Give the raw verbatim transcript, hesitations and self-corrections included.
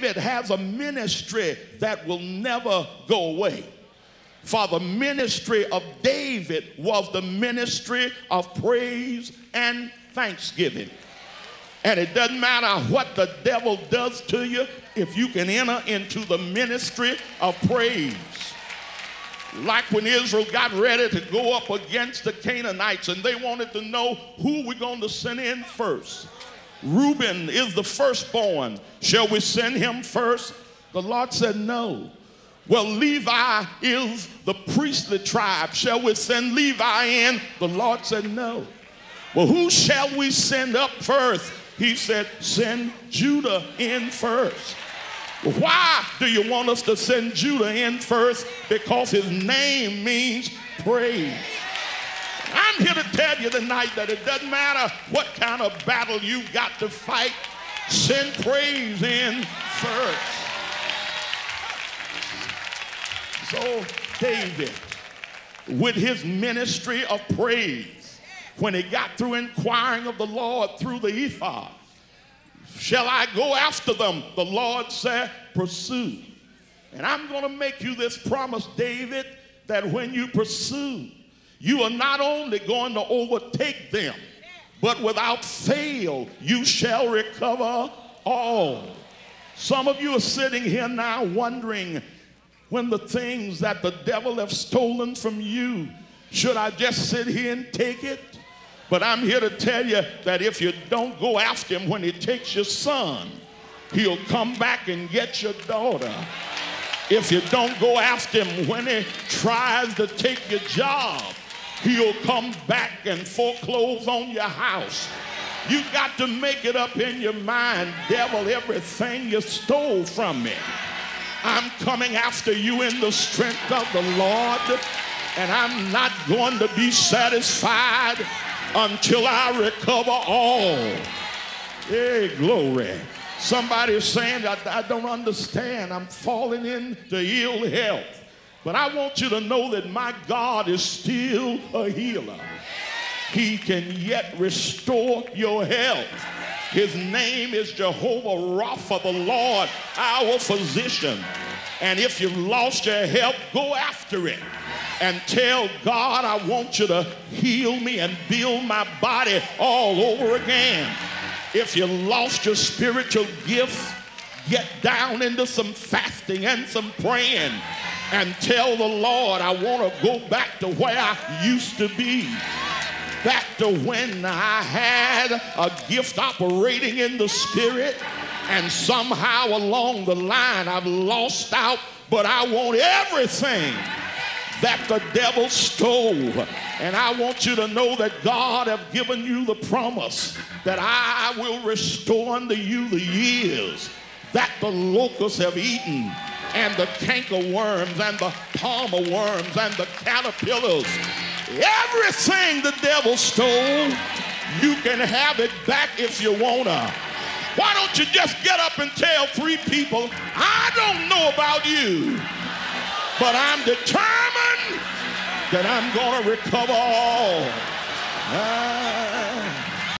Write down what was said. David has a ministry that will never go away. For the ministry of David was the ministry of praise and thanksgiving. And it doesn't matter what the devil does to you, if you can enter into the ministry of praise. Like when Israel got ready to go up against the Canaanites and they wanted to know who we're going to send in first. Reuben is the firstborn. Shall we send him first? The Lord said no. Well, Levi is the priestly tribe. Shall we send Levi in? The Lord said no. Well, who shall we send up first? He said, send Judah in first. Why do you want us to send Judah in first? Because his name means praise. I'm here to tell you tonight that it doesn't matter what kind of battle you got to fight, send praise in first. So David, with his ministry of praise, when he got through inquiring of the Lord through the ephod, shall I go after them? The Lord said, pursue. And I'm going to make you this promise, David, that when you pursue, you are not only going to overtake them, but without fail, you shall recover all. Some of you are sitting here now wondering, when the things that the devil have stolen from you, should I just sit here and take it? But I'm here to tell you that if you don't go after him when he takes your son, he'll come back and get your daughter. If you don't go after him when he tries to take your job, he'll come back and foreclose on your house. You got to make it up in your mind, devil, everything you stole from me, I'm coming after you in the strength of the Lord, and I'm not going to be satisfied until I recover all. Hey, glory. Somebody is saying, I, I don't understand. I'm falling into ill health. But I want you to know that my God is still a healer. He can yet restore your health. His name is Jehovah Rapha, the Lord, our physician. And if you've lost your health, go after it. And tell God, I want you to heal me and build my body all over again. If you lost your spiritual gift, get down into some fasting and some praying and tell the Lord, I want to go back to where I used to be, back to when I had a gift operating in the spirit, and somehow along the line I've lost out, but I want everything that the devil stole. And I want you to know that God have given you the promise that I will restore unto you the years that the locusts have eaten, and the canker worms, and the palmer worms, and the caterpillars. Everything the devil stole, you can have it back if you wanna. Why don't you just get up and tell three people, I don't know about you, but I'm determined that I'm going to recover all. Ah.